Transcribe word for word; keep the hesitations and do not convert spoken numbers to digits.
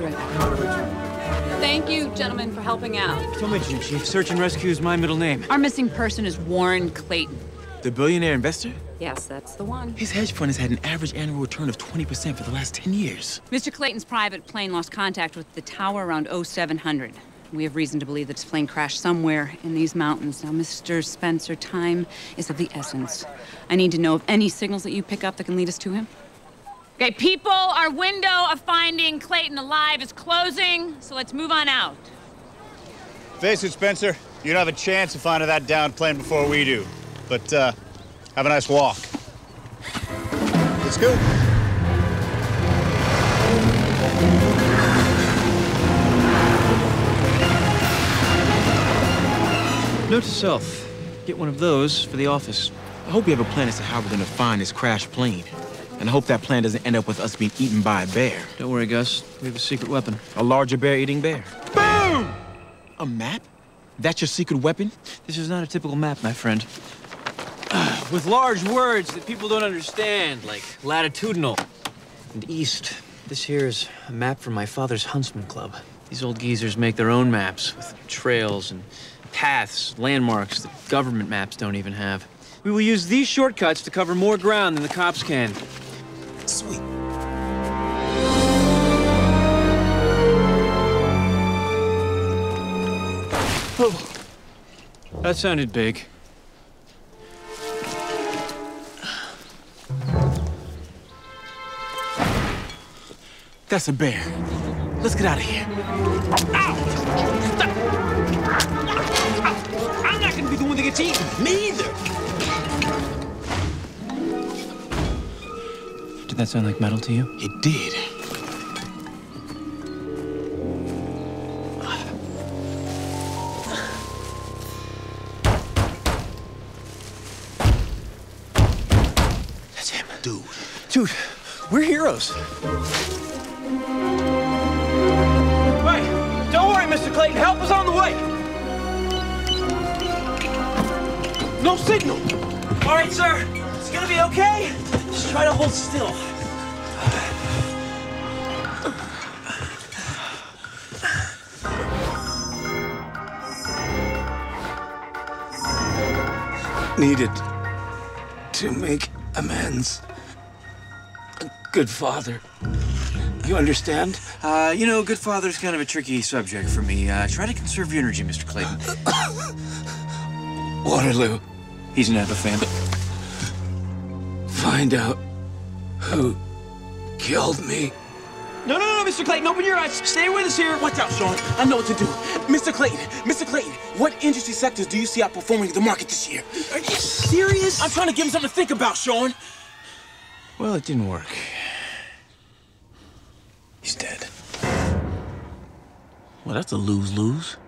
Margaret. Thank you, gentlemen, for helping out. Don't mention it, Chief. Search and rescue is my middle name. Our missing person is Warren Clayton. The billionaire investor? Yes, that's the one. His hedge fund has had an average annual return of twenty percent for the last ten years. Mister Clayton's private plane lost contact with the tower around oh seven hundred. We have reason to believe that his plane crashed somewhere in these mountains. Now, Mister Spencer, time is of the essence. I need to know of any signals that you pick up that can lead us to him. Okay, people, our window of finding Clayton alive is closing, so let's move on out. Face it, Spencer. You don't have a chance of finding that downed plane before we do. But, uh, have a nice walk. Let's go. Note to self, get one of those for the office. I hope you have a plan as to how we're gonna find this crashed plane. And I hope that plan doesn't end up with us being eaten by a bear. Don't worry, Gus. We have a secret weapon. A larger bear-eating bear. Boom! A map? That's your secret weapon? This is not a typical map, my friend. Uh, with large words that people don't understand, like latitudinal and east. This here is a map from my father's huntsman club. These old geezers make their own maps with trails and paths, landmarks that government maps don't even have. We will use these shortcuts to cover more ground than the cops can. Sweet. Oh. That sounded big. That's a bear. Let's get out of here. Ow! Stop! Ow! I'm not gonna be the one that gets eaten. Me either. Did that sound like metal to you? It did. Dude. Dude, we're heroes. Hey, don't worry, Mister Clayton. Help is on the way. No signal. All right, sir. It's gonna be okay. Just try to hold still. Needed to make amends. Good father. You understand? Uh, you know, good father's kind of a tricky subject for me. Uh, try to conserve your energy, Mister Clayton. Waterloo. He's an Abba fan. Find out who killed me. No, no, no, Mister Clayton, open your eyes. Stay with us here. Watch out, Sean. I know what to do. Mister Clayton, Mister Clayton, what industry sectors do you see outperforming the market this year? Are you serious? I'm trying to give him something to think about, Sean. Well, it didn't work. He's dead. Well, that's a lose-lose.